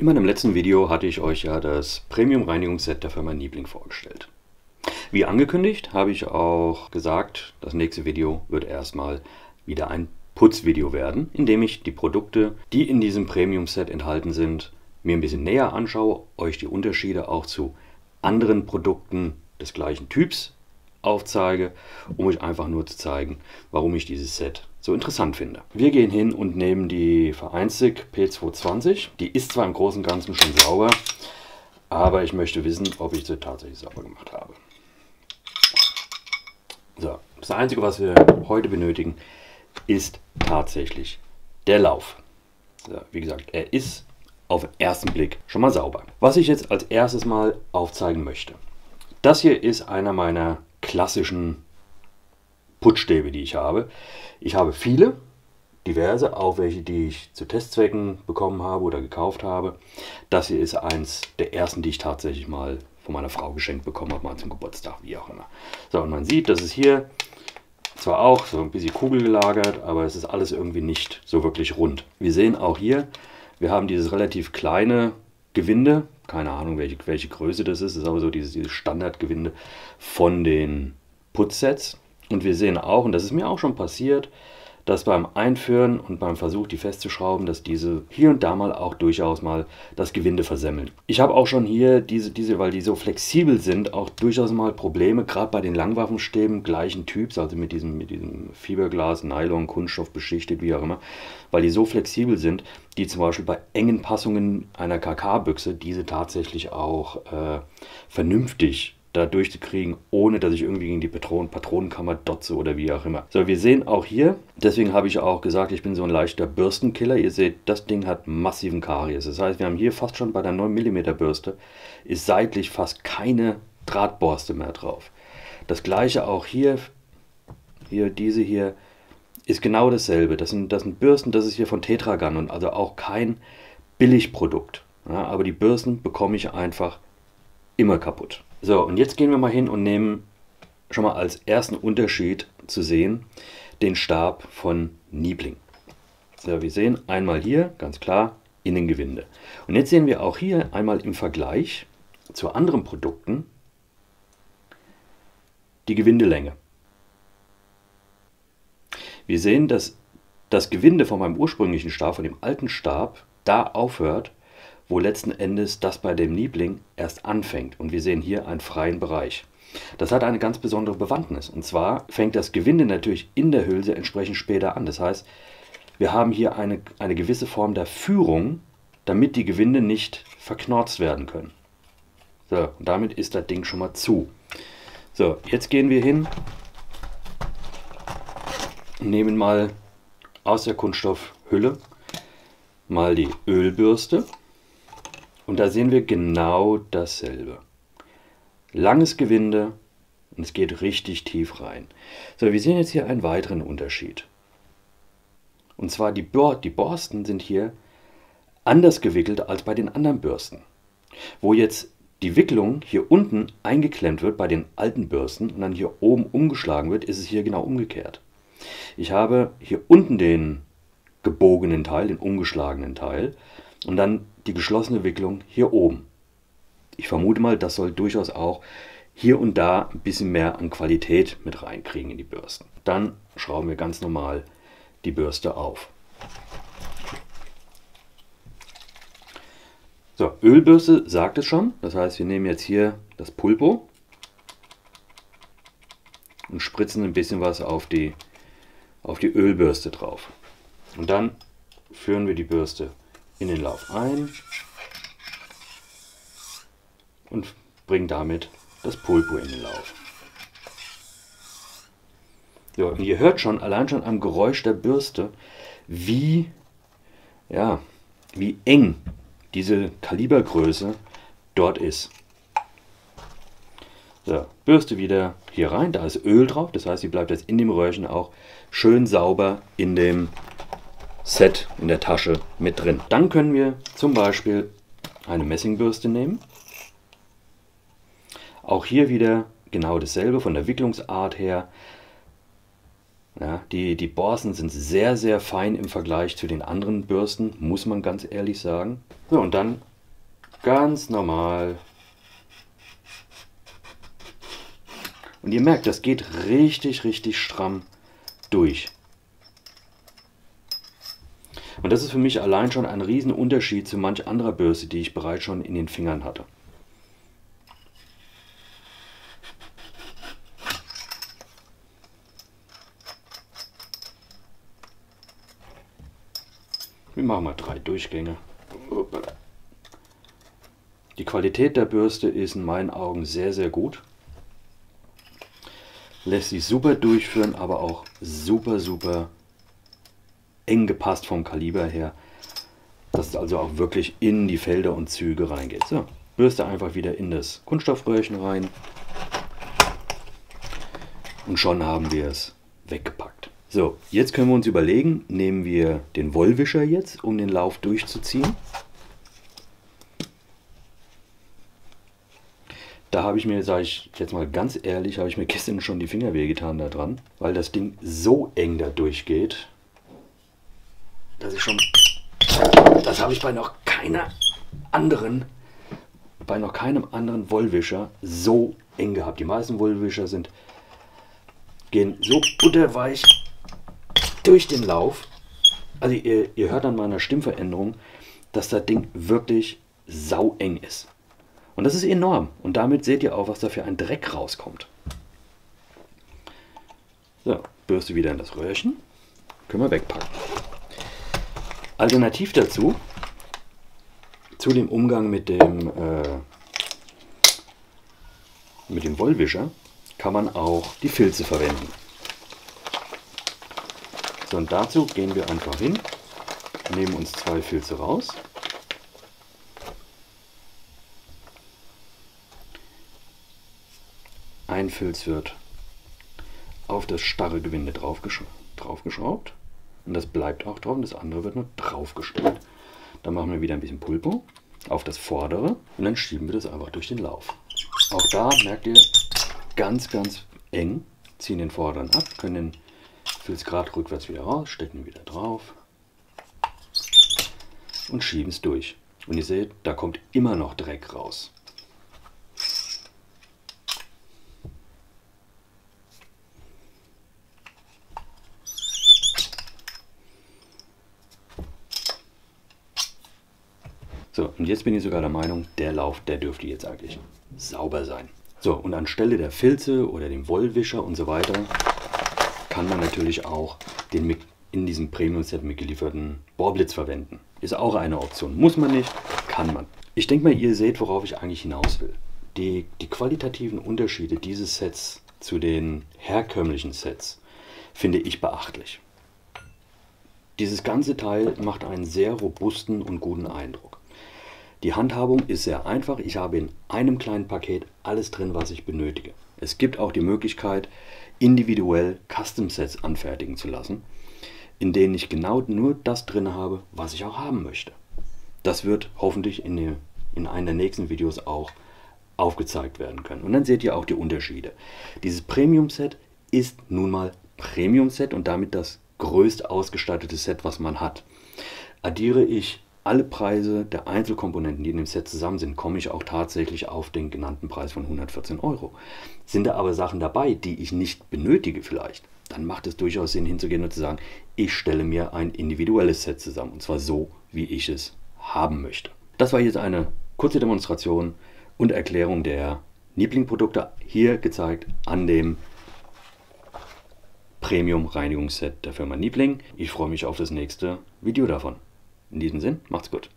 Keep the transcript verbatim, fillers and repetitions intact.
In meinem letzten Video hatte ich euch ja das Premium-Reinigungsset der Firma Niebling vorgestellt. Wie angekündigt habe ich auch gesagt, das nächste Video wird erstmal wieder ein Putzvideo werden, in dem ich die Produkte, die in diesem Premium-Set enthalten sind, mir ein bisschen näher anschaue, euch die Unterschiede auch zu anderen Produkten des gleichen Typs aufzeige, um euch einfach nur zu zeigen, warum ich dieses Set so interessant finde. Wir gehen hin und nehmen die Sig P zwei zwanzig. Die ist zwar im Großen und Ganzen schon sauber, aber ich möchte wissen, ob ich sie tatsächlich sauber gemacht habe. So, das Einzige, was wir heute benötigen, ist tatsächlich der Lauf. So, wie gesagt, er ist auf den ersten Blick schon mal sauber. Was ich jetzt als erstes mal aufzeigen möchte. Das hier ist einer meiner klassischen Putzstäbe, die ich habe. Ich habe viele, diverse, auch welche, die ich zu Testzwecken bekommen habe oder gekauft habe. Das hier ist eins der ersten, die ich tatsächlich mal von meiner Frau geschenkt bekommen habe, mal zum Geburtstag, wie auch immer. So, und man sieht, dass es hier zwar auch so ein bisschen kugelgelagert, aber es ist alles irgendwie nicht so wirklich rund. Wir sehen auch hier, wir haben dieses relativ kleine Gewinde, keine Ahnung, welche, welche Größe das ist, das ist aber so dieses, dieses Standardgewinde von den Putzsets. Und wir sehen auch, und das ist mir auch schon passiert, dass beim Einführen und beim Versuch, die festzuschrauben, dass diese hier und da mal auch durchaus mal das Gewinde versemmeln. Ich habe auch schon hier diese, diese, weil die so flexibel sind, auch durchaus mal Probleme, gerade bei den Langwaffenstäben gleichen Typs, also mit diesem, mit diesem Fiberglas, Nylon, Kunststoff beschichtet, wie auch immer, weil die so flexibel sind, die zum Beispiel bei engen Passungen einer K K-Büchse diese tatsächlich auch äh, vernünftig da durchzukriegen, ohne dass ich irgendwie gegen die Patronen, Patronenkammer dotze oder wie auch immer. So, wir sehen auch hier, deswegen habe ich auch gesagt, ich bin so ein leichter Bürstenkiller. Ihr seht, das Ding hat massiven Karies. Das heißt, wir haben hier fast schon bei der neun Millimeter Bürste, ist seitlich fast keine Drahtborste mehr drauf. Das gleiche auch hier, hier diese hier, ist genau dasselbe. Das sind, das sind Bürsten, das ist hier von Tetra Gun und also auch kein Billigprodukt. Ja, aber die Bürsten bekomme ich einfach immer kaputt. So, und jetzt gehen wir mal hin und nehmen schon mal als ersten Unterschied zu sehen den Stab von Niebling. So, wir sehen einmal hier, ganz klar, Innengewinde. Und jetzt sehen wir auch hier einmal im Vergleich zu anderen Produkten die Gewindelänge. Wir sehen, dass das Gewinde von meinem ursprünglichen Stab, von dem alten Stab, da aufhört, wo letzten Endes das bei dem Niebling erst anfängt. Und wir sehen hier einen freien Bereich. Das hat eine ganz besondere Bewandtnis. Und zwar fängt das Gewinde natürlich in der Hülse entsprechend später an. Das heißt, wir haben hier eine, eine gewisse Form der Führung, damit die Gewinde nicht verknorzt werden können. So, und damit ist das Ding schon mal zu. So, jetzt gehen wir hin und nehmen mal aus der Kunststoffhülle mal die Ölbürste. Und da sehen wir genau dasselbe. Langes Gewinde und es geht richtig tief rein. So, wir sehen jetzt hier einen weiteren Unterschied. Und zwar die, die Borsten sind hier anders gewickelt als bei den anderen Bürsten. Wo jetzt die Wicklung hier unten eingeklemmt wird bei den alten Bürsten und dann hier oben umgeschlagen wird, ist es hier genau umgekehrt. Ich habe hier unten den gebogenen Teil, den umgeschlagenen Teil und dann die geschlossene Wicklung hier oben. Ich vermute mal, das soll durchaus auch hier und da ein bisschen mehr an Qualität mit reinkriegen in die Bürsten. Dann schrauben wir ganz normal die Bürste auf. So, Ölbürste sagt es schon. Das heißt, wir nehmen jetzt hier das Pulpo und spritzen ein bisschen was auf die, auf die Ölbürste drauf. Und dann führen wir die Bürste in den Lauf ein und bringen damit das Pulpo in den Lauf. So, und ihr hört schon, allein schon am Geräusch der Bürste, wie, ja, wie eng diese Kalibergröße dort ist. So, Bürste wieder hier rein, da ist Öl drauf, das heißt, sie bleibt jetzt in dem Röhrchen auch schön sauber in dem Set in der Tasche mit drin. Dann können wir zum Beispiel eine Messingbürste nehmen. Auch hier wieder genau dasselbe von der Wicklungsart her. Ja, die, die Borsten sind sehr, sehr fein im Vergleich zu den anderen Bürsten, muss man ganz ehrlich sagen. So, und dann Ganz normal. Und ihr merkt, das geht richtig, richtig stramm durch. Und das ist für mich allein schon ein Riesenunterschied zu manch anderer Bürste, die ich bereits schon in den Fingern hatte. Wir machen mal drei Durchgänge. Die Qualität der Bürste ist in meinen Augen sehr, sehr gut. Lässt sich super durchführen, aber auch super, super eng gepasst vom Kaliber her, dass es also auch wirklich in die Felder und Züge reingeht. So, Bürste einfach wieder in das Kunststoffröhrchen rein und schon haben wir es weggepackt. So, jetzt können wir uns überlegen, nehmen wir den Wollwischer jetzt, um den Lauf durchzuziehen. Da habe ich mir, sage ich jetzt mal ganz ehrlich, habe ich mir gestern schon die Finger wehgetan da dran, weil das Ding so eng da durchgeht, dass ich schon, das habe ich bei noch keiner anderen, bei noch keinem anderen Wollwischer so eng gehabt. Die meisten Wollwischer sind, gehen so butterweich durch den Lauf. Also ihr, ihr hört an meiner Stimmveränderung, dass das Ding wirklich saueng ist. Und das ist enorm. Und damit seht ihr auch, was da für ein Dreck rauskommt. So, Bürste wieder in das Röhrchen. Können wir wegpacken. Alternativ dazu, zu dem Umgang mit dem, äh, mit dem Wollwischer, kann man auch die Filze verwenden. So, und dazu gehen wir einfach hin, nehmen uns zwei Filze raus. Ein Filz wird auf das starre Gewinde draufgeschraubt und das bleibt auch drauf und das andere wird nur draufgestellt. Dann machen wir wieder ein bisschen Pulpo auf das vordere und dann schieben wir das einfach durch den Lauf. Auch da merkt ihr, ganz, ganz eng, ziehen den vorderen ab, können den Filz gerade rückwärts wieder raus, stecken ihn wieder drauf und schieben es durch. Und ihr seht, da kommt immer noch Dreck raus. So, und jetzt bin ich sogar der Meinung, der Lauf, der dürfte jetzt eigentlich sauber sein. So, und anstelle der Filze oder dem Wollwischer und so weiter, kann man natürlich auch den in diesem Premium-Set mitgelieferten Bohrblitz verwenden. Ist auch eine Option. Muss man nicht, kann man. Ich denke mal, ihr seht, worauf ich eigentlich hinaus will. Die, die qualitativen Unterschiede dieses Sets zu den herkömmlichen Sets finde ich beachtlich. Dieses ganze Teil macht einen sehr robusten und guten Eindruck. Die Handhabung ist sehr einfach. Ich habe in einem kleinen Paket alles drin, was ich benötige. Es gibt auch die Möglichkeit, individuell Custom-Sets anfertigen zu lassen, in denen ich genau nur das drin habe, was ich auch haben möchte. Das wird hoffentlich in, die, in einem der nächsten Videos auch aufgezeigt werden können. Und dann seht ihr auch die Unterschiede. Dieses Premium-Set ist nun mal Premium-Set und damit das größt ausgestattete Set, was man hat. Addiere ich alle Preise der Einzelkomponenten, die in dem Set zusammen sind, komme ich auch tatsächlich auf den genannten Preis von hundertvierzehn Euro. Sind da aber Sachen dabei, die ich nicht benötige vielleicht, dann macht es durchaus Sinn hinzugehen und zu sagen, ich stelle mir ein individuelles Set zusammen und zwar so, wie ich es haben möchte. Das war jetzt eine kurze Demonstration und Erklärung der Niebling-Produkte, hier gezeigt an dem Premium-Reinigungsset der Firma Niebling. Ich freue mich auf das nächste Video davon. In diesem Sinn, macht's gut.